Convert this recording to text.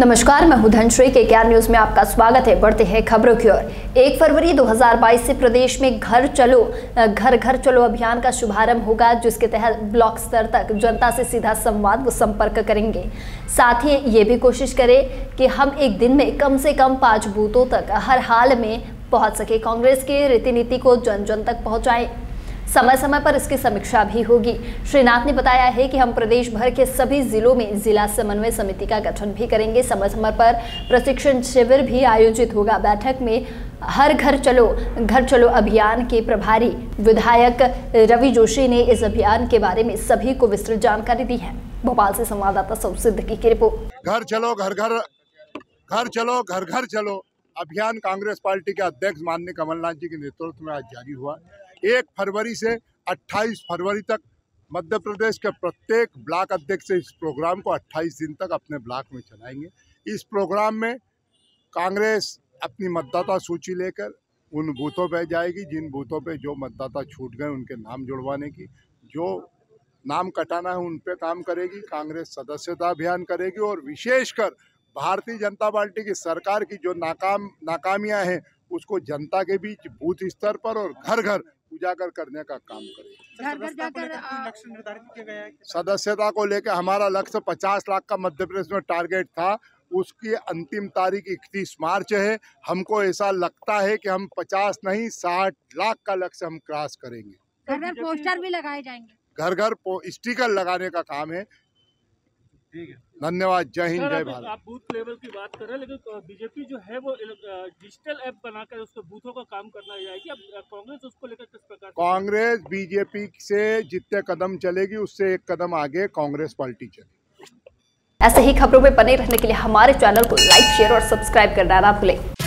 नमस्कार, मैं हूं धनश्री। के आर न्यूज़ में आपका स्वागत है। बढ़ते हैं खबरों की ओर। 1 फरवरी 2022 से प्रदेश में घर घर चलो अभियान का शुभारंभ होगा, जिसके तहत ब्लॉक स्तर तक जनता से सीधा संवाद व संपर्क करेंगे। साथ ही ये भी कोशिश करें कि हम एक दिन में कम से कम 5 बूथों तक हर हाल में पहुँच सके। कांग्रेस के रीति नीति को जन जन तक पहुँचाएं। समय समय पर इसकी समीक्षा भी होगी। श्री नाथ ने बताया है कि हम प्रदेश भर के सभी जिलों में जिला समन्वय समिति का गठन भी करेंगे। समय समय पर प्रशिक्षण शिविर भी आयोजित होगा। बैठक में हर घर चलो अभियान के प्रभारी विधायक रवि जोशी ने इस अभियान के बारे में सभी को विस्तृत जानकारी दी है। भोपाल से संवाददाता सऊद सिद्दीकी की रिपोर्ट। घर चलो घर घर चलो अभियान कांग्रेस पार्टी के अध्यक्ष माननीय कमलनाथ जी के नेतृत्व में आज जारी हुआ। 1 फरवरी से 28 फरवरी तक मध्य प्रदेश के प्रत्येक ब्लॉक अध्यक्ष इस प्रोग्राम को 28 दिन तक अपने ब्लॉक में चलाएंगे। इस प्रोग्राम में कांग्रेस अपनी मतदाता सूची लेकर उन बूथों पर जाएगी, जिन बूथों पे जो मतदाता छूट गए उनके नाम जुड़वाने की, जो नाम कटाना है उन पे काम करेगी। कांग्रेस सदस्यता अभियान करेगी और विशेषकर भारतीय जनता पार्टी की सरकार की जो नाकामियाँ हैं उसको जनता के बीच बूथ स्तर पर और घर घर उजागर करने का काम करें। सदस्यता को लेकर हमारा लक्ष्य 50 लाख का मध्य प्रदेश में टारगेट था। उसकी अंतिम तारीख 31 मार्च है। हमको ऐसा लगता है कि हम 50 नहीं 60 लाख का लक्ष्य हम क्रॉस करेंगे। घर घर पोस्टर भी लगाए जाएंगे। घर घर स्टिकर लगाने का काम है। ठीक है, धन्यवाद। जय हिंद, जय भारत। आप बूथ लेवल की बात कर रहे हैं, लेकिन बीजेपी जो है वो डिजिटल ऐप बनाकर उसको बूथों का काम करना जाएगी। अब कांग्रेस उसको लेकर किस प्रकार? कांग्रेस बीजेपी से जितने कदम चलेगी उससे एक कदम आगे कांग्रेस पार्टी चलेगी। ऐसे ही खबरों में बने रहने के लिए हमारे चैनल को लाइक, शेयर और सब्सक्राइब करना ना भूलें।